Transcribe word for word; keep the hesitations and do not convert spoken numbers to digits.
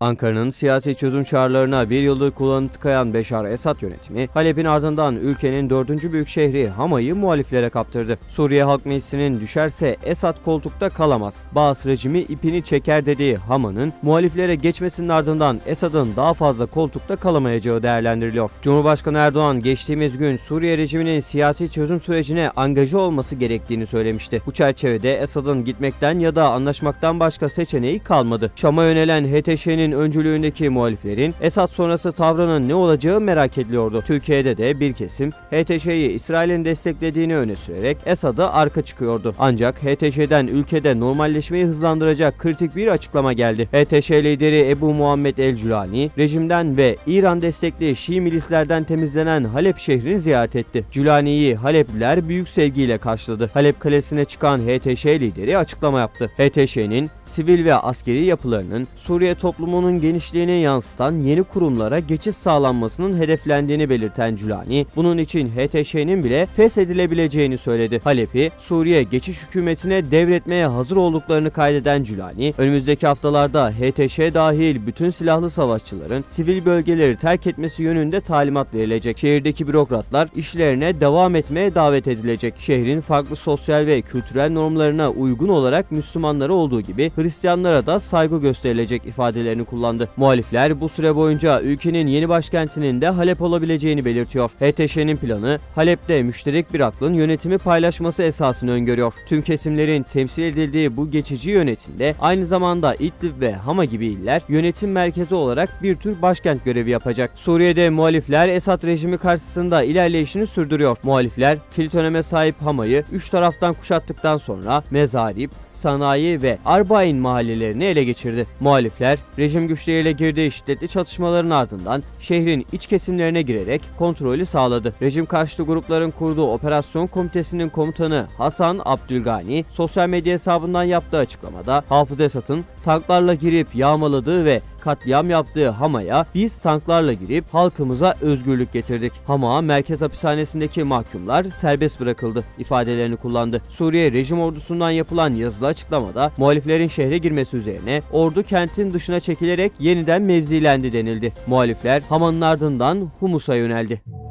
Ankara'nın siyasi çözüm çağrılarına bir yıldır kulağını tıkayan Beşar Esad yönetimi, Halep'in ardından ülkenin dördüncü büyük şehri Hama'yı muhaliflere kaptırdı. Suriye Halk Meclisi'nin düşerse Esad koltukta kalamaz, Baas rejimi ipini çeker dediği Hama'nın muhaliflere geçmesinin ardından Esad'ın daha fazla koltukta kalamayacağı değerlendiriliyor. Cumhurbaşkanı Erdoğan geçtiğimiz gün Suriye rejiminin siyasi çözüm sürecine angaja olması gerektiğini söylemişti. Bu çerçevede Esad'ın gitmekten ya da anlaşmaktan başka seçeneği kalmadı. Şam'a yönelen H T Ş'nin öncülüğündeki muhaliflerin Esad sonrası tavrının ne olacağı merak ediliyordu. Türkiye'de de bir kesim H T Ş'yi İsrail'in desteklediğini öne sürerek Esad'a arka çıkıyordu. Ancak H T Ş'den ülkede normalleşmeyi hızlandıracak kritik bir açıklama geldi. H T Ş lideri Ebu Muhammed el-Cûlani rejimden ve İran destekli Şii milislerden temizlenen Halep şehrini ziyaret etti. Cülani'yi Halepliler büyük sevgiyle karşıladı. Halep kalesine çıkan H T Ş lideri açıklama yaptı. H T Ş'nin sivil ve askeri yapılarının Suriye toplumu bunun genişliğini yansıtan yeni kurumlara geçiş sağlanmasının hedeflendiğini belirten Cülani, bunun için H T Ş'nin bile feshedilebileceğini söyledi. Halep'i Suriye Geçiş Hükümeti'ne devretmeye hazır olduklarını kaydeden Cülani, önümüzdeki haftalarda H T Ş dahil bütün silahlı savaşçıların sivil bölgeleri terk etmesi yönünde talimat verilecek. Şehirdeki bürokratlar işlerine devam etmeye davet edilecek. Şehrin farklı sosyal ve kültürel normlarına uygun olarak Müslümanlara olduğu gibi Hristiyanlara da saygı gösterilecek ifadelerini kullandı. Muhalifler bu süre boyunca ülkenin yeni başkentinin de Halep olabileceğini belirtiyor. H T Ş'nin planı Halep'te müşterek bir aklın yönetimi paylaşması esasını öngörüyor. Tüm kesimlerin temsil edildiği bu geçici yönetimde aynı zamanda İdlib ve Hama gibi iller yönetim merkezi olarak bir tür başkent görevi yapacak. Suriye'de muhalifler Esad rejimi karşısında ilerleyişini sürdürüyor. Muhalifler kilit öneme sahip Hama'yı üç taraftan kuşattıktan sonra mezarip, sanayi ve Arbain mahallelerini ele geçirdi. Muhalifler rejim güçleriyle girdiği şiddetli çatışmaların ardından şehrin iç kesimlerine girerek kontrolü sağladı. Rejim karşıtı grupların kurduğu operasyon komitesinin komutanı Hasan Abdülgani sosyal medya hesabından yaptığı açıklamada Hafız Esat'ın tanklarla girip yağmaladığı ve katliam yaptığı Hama'ya biz tanklarla girip halkımıza özgürlük getirdik. Hama merkez hapishanesindeki mahkumlar serbest bırakıldı ifadelerini kullandı. Suriye rejim ordusundan yapılan yazılı açıklamada muhaliflerin şehre girmesi üzerine ordu kentin dışına çekilerek yeniden mevzilendi denildi. Muhalifler Hama'nın ardından Humus'a yöneldi.